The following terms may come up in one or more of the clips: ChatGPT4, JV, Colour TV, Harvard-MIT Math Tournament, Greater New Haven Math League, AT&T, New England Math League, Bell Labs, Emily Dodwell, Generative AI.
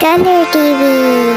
Colour TV.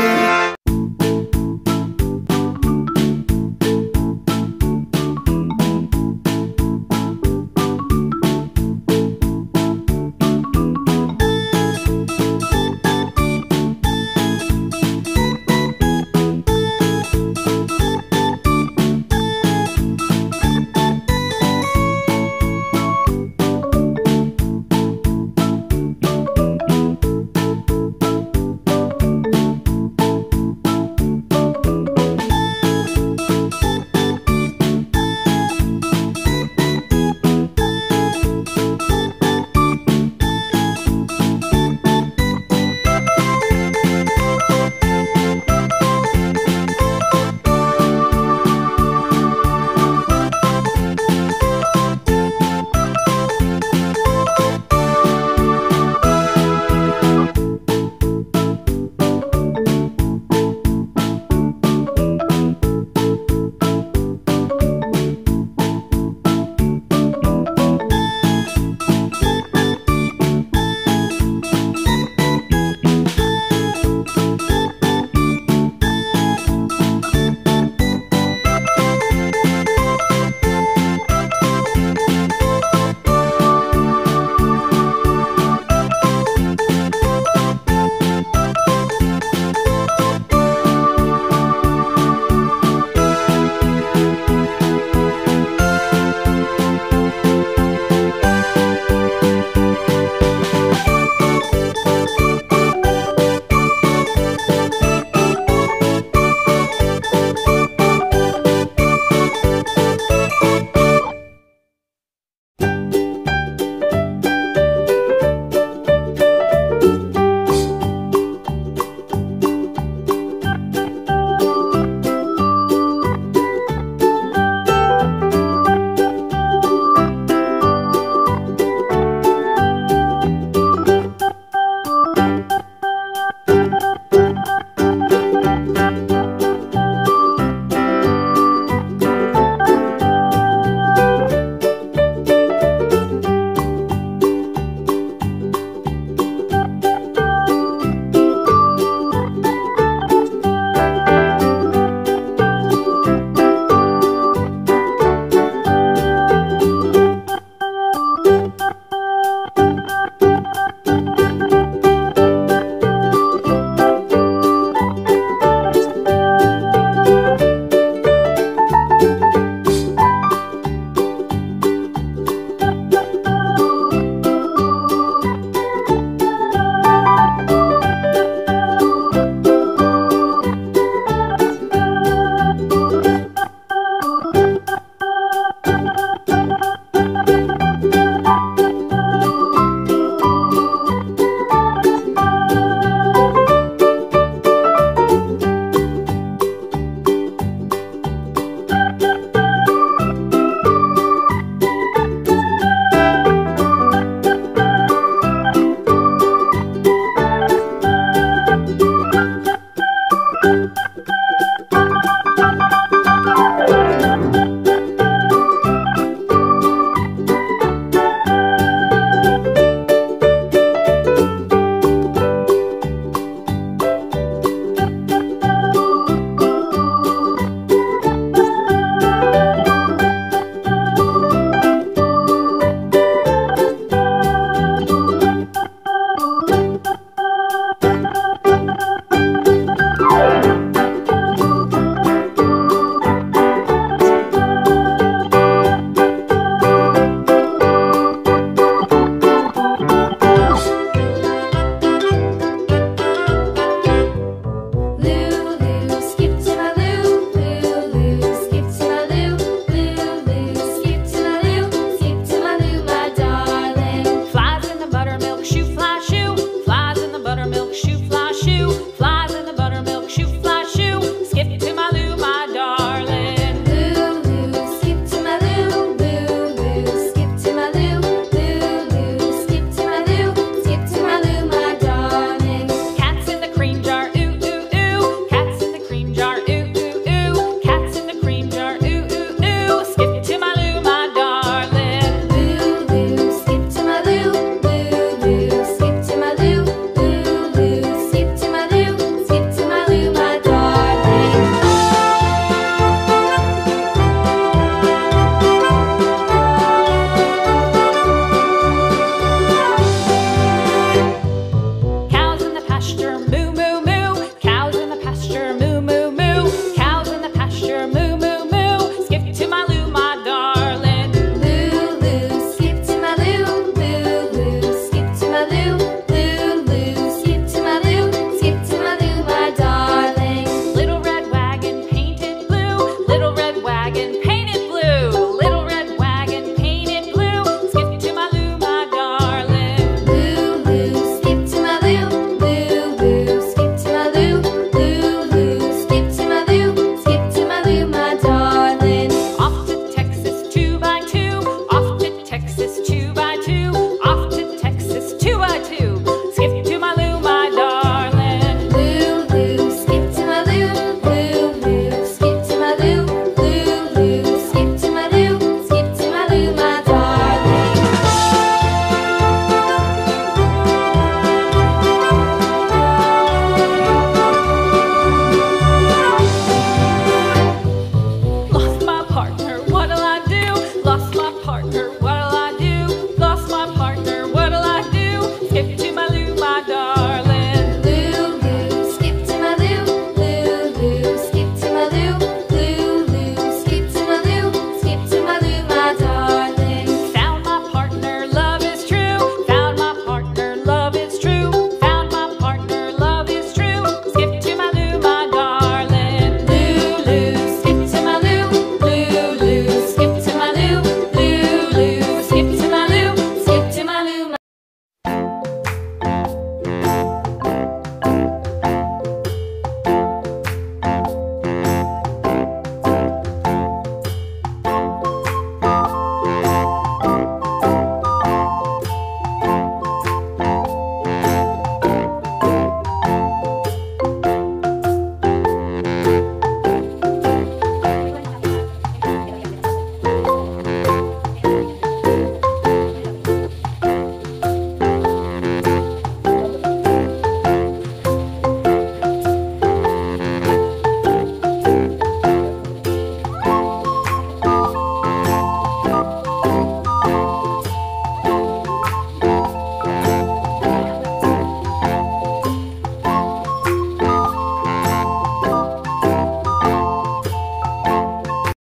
Shoot fly.